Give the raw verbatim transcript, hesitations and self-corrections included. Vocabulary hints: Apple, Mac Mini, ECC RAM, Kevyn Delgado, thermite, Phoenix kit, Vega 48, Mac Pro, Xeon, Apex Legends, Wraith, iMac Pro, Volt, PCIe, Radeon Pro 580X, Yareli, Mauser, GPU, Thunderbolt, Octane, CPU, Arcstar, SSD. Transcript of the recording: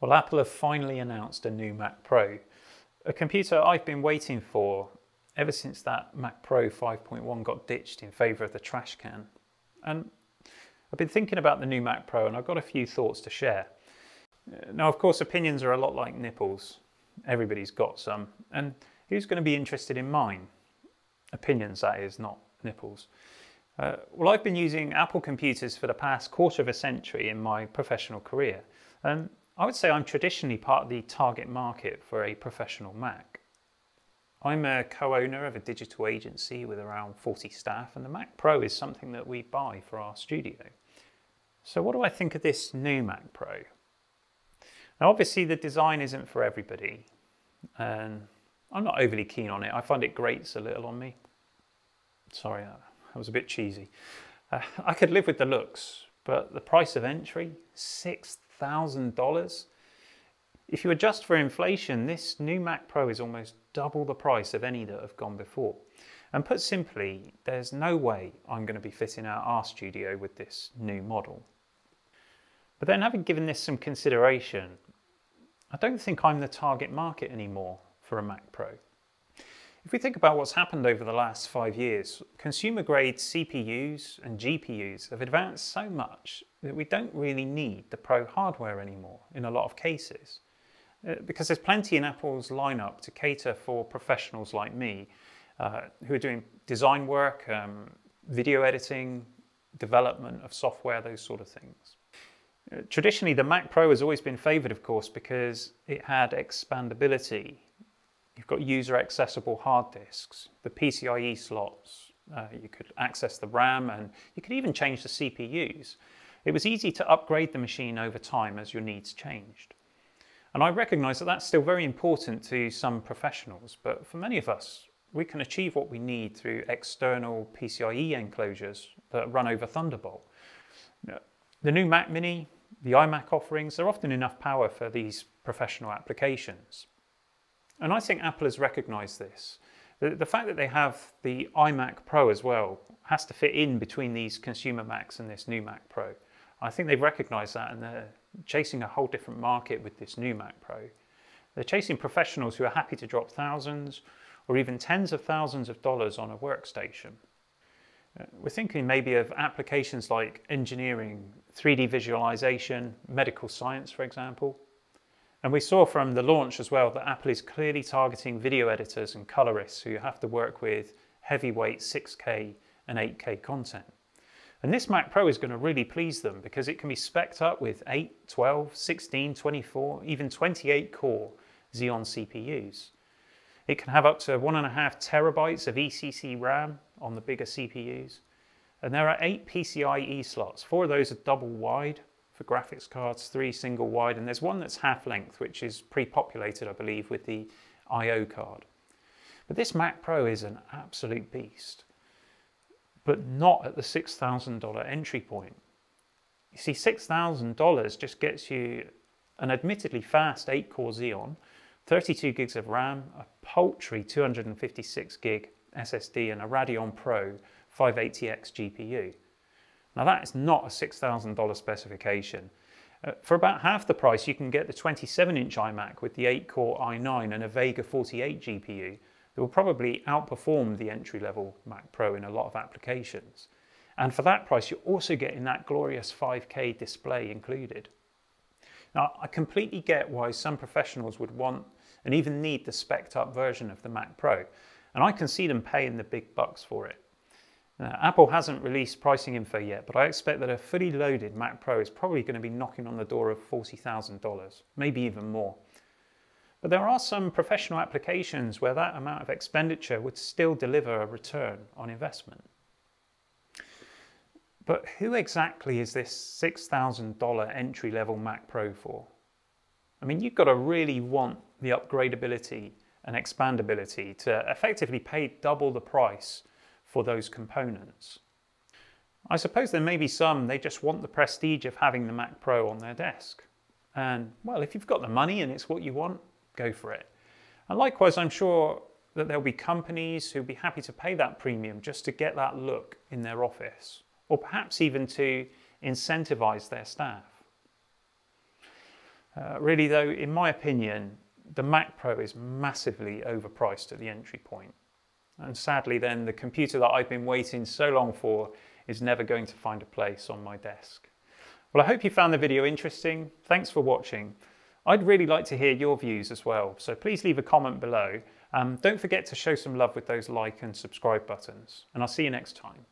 Well, Apple have finally announced a new Mac Pro, a computer I've been waiting for ever since that Mac Pro five point one got ditched in favour of the trash can. And I've been thinking about the new Mac Pro and I've got a few thoughts to share. Now, of course, opinions are a lot like nipples. Everybody's got some. And who's going to be interested in mine? Opinions, that is, not nipples. Uh, well, I've been using Apple computers for the past quarter of a century in my professional career. And I would say I'm traditionally part of the target market for a professional Mac. I'm a co-owner of a digital agency with around forty staff, and the Mac Pro is something that we buy for our studio. So what do I think of this new Mac Pro? Now, obviously the design isn't for everybody, and I'm not overly keen on it. I find it grates a little on me. Sorry, that was a bit cheesy. Uh, I could live with the looks, but the price of entry, six thousand dollars. If you adjust for inflation, this new Mac Pro is almost double the price of any that have gone before. And put simply, there's no way I'm going to be fitting out our studio with this new model. But then, having given this some consideration, I don't think I'm the target market anymore for a Mac Pro. If we think about what's happened over the last five years, consumer grade C P Us and G P Us have advanced so much that we don't really need the Pro hardware anymore in a lot of cases, because there's plenty in Apple's lineup to cater for professionals like me uh, who are doing design work, um, video editing, development of software, those sort of things. Uh, traditionally, the Mac Pro has always been favoured, of course, because it had expandability. You've got user accessible hard disks, the P C I E slots, uh, you could access the RAM, and you could even change the C P Us. It was easy to upgrade the machine over time as your needs changed. And I recognise that that's still very important to some professionals, but for many of us, we can achieve what we need through external P C I E enclosures that run over Thunderbolt. The new Mac Mini, the iMac offerings, they're often enough power for these professional applications. And I think Apple has recognised this. The, the fact that they have the iMac Pro as well has to fit in between these consumer Macs and this new Mac Pro. I think they've recognised that, and they're chasing a whole different market with this new Mac Pro. They're chasing professionals who are happy to drop thousands or even tens of thousands of dollars on a workstation. Uh, we're thinking maybe of applications like engineering, three D visualisation, medical science, for example. And we saw from the launch as well that Apple is clearly targeting video editors and colorists who have to work with heavyweight six K and eight K content. And this Mac Pro is going to really please them because it can be spec'd up with eight, twelve, sixteen, twenty-four, even twenty-eight core Xeon C P Us. It can have up to one and a half terabytes of E C C RAM on the bigger C P Us. And there are eight P C I E slots. Four of those are double wide for graphics cards, three single wide, and there's one that's half length, which is pre-populated, I believe, with the I O card. But this Mac Pro is an absolute beast, but not at the six thousand dollar entry point. You see, six thousand dollars just gets you an admittedly fast eight core Xeon, thirty-two gigs of RAM, a paltry two hundred fifty-six gig S S D, and a Radeon Pro five eighty X G P U. Now, that is not a six thousand dollar specification. Uh, for about half the price, you can get the twenty-seven inch iMac with the eight core i nine and a Vega forty-eight G P U that will probably outperform the entry-level Mac Pro in a lot of applications. And for that price, you're also getting that glorious five K display included. Now, I completely get why some professionals would want and even need the spec'd-up version of the Mac Pro, and I can see them paying the big bucks for it. Now, Apple hasn't released pricing info yet, but I expect that a fully loaded Mac Pro is probably going to be knocking on the door of forty thousand dollars, maybe even more. But there are some professional applications where that amount of expenditure would still deliver a return on investment. But who exactly is this six thousand dollar entry-level Mac Pro for? I mean, you've got to really want the upgradability and expandability to effectively pay double the price for those components. I suppose there may be some, they just want the prestige of having the Mac Pro on their desk. And well, if you've got the money and it's what you want, go for it. And likewise, I'm sure that there'll be companies who'll be happy to pay that premium just to get that look in their office, or perhaps even to incentivize their staff. Uh, really though, in my opinion, the Mac Pro is massively overpriced at the entry point. And sadly then, the computer that I've been waiting so long for is never going to find a place on my desk. Well, I hope you found the video interesting. Thanks for watching. I'd really like to hear your views as well, so please leave a comment below. Um, don't forget to show some love with those like and subscribe buttons, and I'll see you next time.